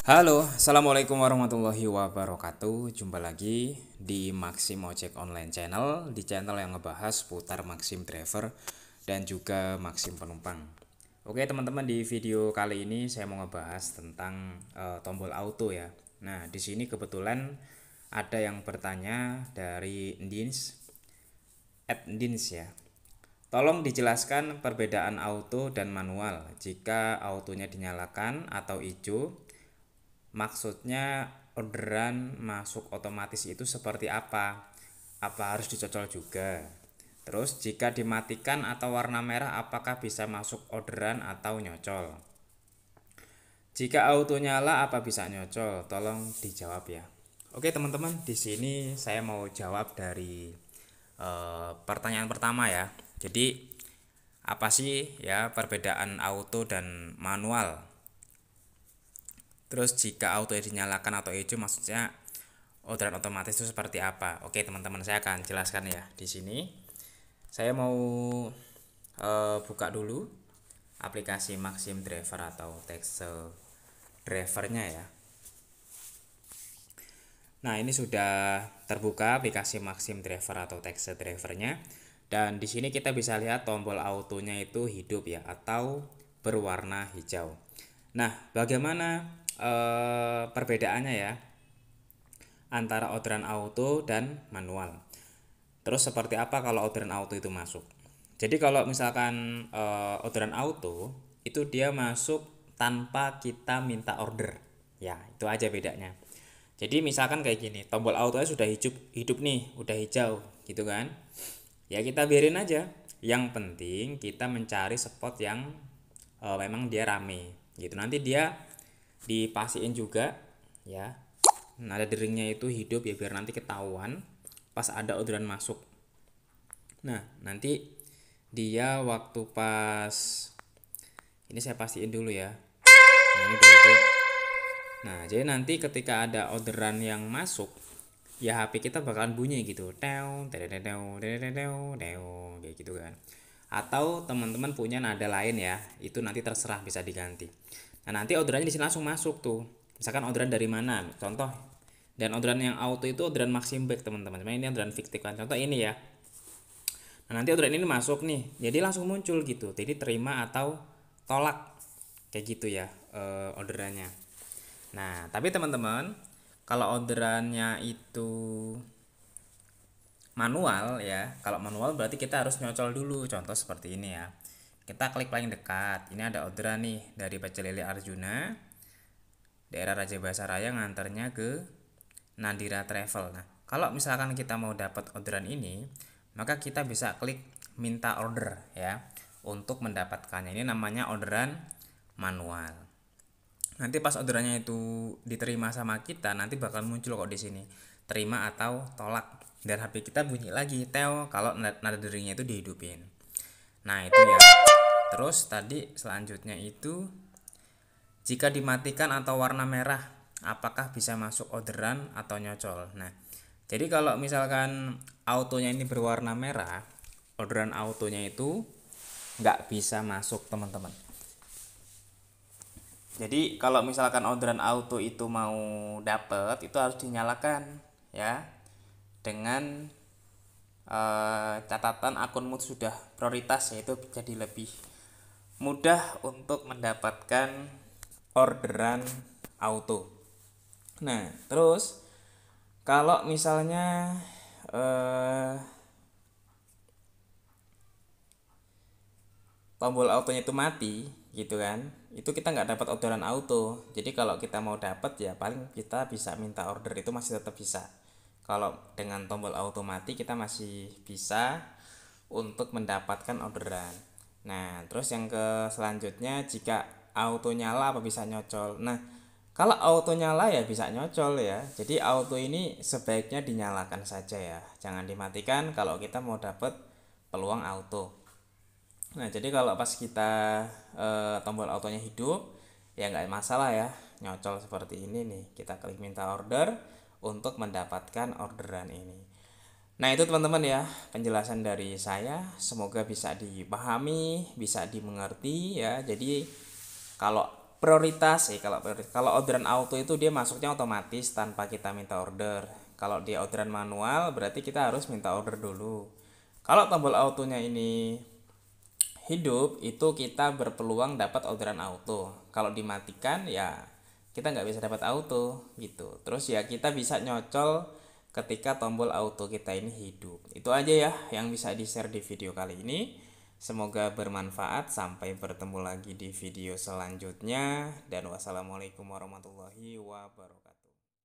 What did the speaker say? Halo, assalamualaikum warahmatullahi wabarakatuh. Jumpa lagi di Maxim Ojek Online Channel, di channel yang ngebahas putar Maxim driver dan juga Maxim penumpang. Oke teman-teman, di video kali ini saya mau ngebahas tentang tombol auto ya. Nah di sini kebetulan ada yang bertanya dari indins, @indins ya. Tolong dijelaskan perbedaan auto dan manual. Jika autonya dinyalakan atau hijau, maksudnya orderan masuk otomatis itu seperti apa? Apa harus dicocol juga? Terus jika dimatikan atau warna merah, apakah bisa masuk orderan atau nyocol? Jika auto nyala, apa bisa nyocol? Tolong dijawab ya. Oke teman-teman, di sini saya mau jawab dari pertanyaan pertama ya. Jadi apa sih ya perbedaan auto dan manual? Terus jika auto dinyalakan atau hijau, maksudnya orderan otomatis itu seperti apa? Oke teman-teman, saya akan jelaskan ya. Di sini saya mau buka dulu aplikasi Maxim Driver atau Texel Drivernya ya. Nah ini sudah terbuka aplikasi Maxim Driver atau Texel Drivernya, dan di sini kita bisa lihat tombol autonya itu hidup ya atau berwarna hijau. Nah bagaimana perbedaannya ya antara orderan auto dan manual? Terus seperti apa kalau orderan auto itu masuk? Jadi kalau misalkan orderan auto itu dia masuk tanpa kita minta order ya, itu aja bedanya. Jadi misalkan kayak gini, tombol autonya sudah hidup nih, udah hijau gitu kan ya, kita biarin aja. Yang penting kita mencari spot yang memang dia rame gitu, nanti dia dipastiin juga ya, nada deringnya itu hidup ya, biar nanti ketahuan pas ada orderan masuk. Nah nanti dia waktu pas ini saya pastiin dulu ya. Nah, ini begitu. Nah jadi nanti ketika ada orderan yang masuk ya, HP kita bakalan bunyi gitu, dew dew dew kayak gitu kan. Atau teman-teman punya nada lain ya, itu nanti terserah bisa diganti. Nah nanti orderannya di sini langsung masuk tuh. Misalkan orderan dari mana? Contoh. Dan orderan yang auto itu orderan Maxim Back teman-teman. Ini orderan fiktif kan. Contoh ini ya. Nah nanti orderan ini masuk nih. Jadi langsung muncul gitu. Jadi terima atau tolak kayak gitu ya orderannya. Nah tapi teman-teman kalau orderannya itu manual ya. Kalau manual berarti kita harus nyocol dulu. Contoh seperti ini ya. Kita klik paling dekat, ini ada orderan nih dari Pecel Lele Arjuna daerah Raja Basa Raya ngantarnya ke Nandira Travel. Nah kalau misalkan kita mau dapat orderan ini, maka kita bisa klik minta order ya untuk mendapatkannya. Ini namanya orderan manual. Nanti pas orderannya itu diterima sama kita, nanti bakal muncul kok di sini terima atau tolak, dan HP kita bunyi lagi teo kalau nada deringnya itu dihidupin. Nah itu ya. Terus tadi selanjutnya itu jika dimatikan atau warna merah, apakah bisa masuk orderan atau nyocol? Nah jadi kalau misalkan autonya ini berwarna merah, orderan autonya itu nggak bisa masuk teman-teman. Jadi kalau misalkan orderan auto itu mau dapet, itu harus dinyalakan ya, dengan catatan akunmu sudah prioritas, yaitu jadi lebih mudah untuk mendapatkan orderan auto. Nah terus kalau misalnya tombol autonya itu mati gitu kan, itu kita nggak dapat orderan auto. Jadi kalau kita mau dapat ya paling kita bisa minta order, itu masih tetap bisa. Kalau dengan tombol automatik kita masih bisa untuk mendapatkan orderan. Nah terus yang ke selanjutnya, jika auto nyala apa bisa nyocol? Nah kalau auto nyala ya bisa nyocol ya. Jadi auto ini sebaiknya dinyalakan saja ya, jangan dimatikan kalau kita mau dapat peluang auto. Nah jadi kalau pas kita tombol autonya hidup ya nggak masalah ya nyocol seperti ini nih. Kita klik minta order untuk mendapatkan orderan ini. Nah itu teman-teman ya penjelasan dari saya, semoga bisa dipahami, bisa dimengerti ya. Jadi kalau prioritas sih. Kalau orderan auto itu dia masuknya otomatis tanpa kita minta order. Kalau dia orderan manual berarti kita harus minta order dulu. Kalau tombol autonya ini hidup, itu kita berpeluang dapat orderan auto. Kalau dimatikan ya kita nggak bisa dapat auto gitu. Terus ya kita bisa nyocol ketika tombol auto kita ini hidup. Itu aja ya yang bisa di-share di video kali ini. Semoga bermanfaat. Sampai bertemu lagi di video selanjutnya. Dan wassalamualaikum warahmatullahi wabarakatuh.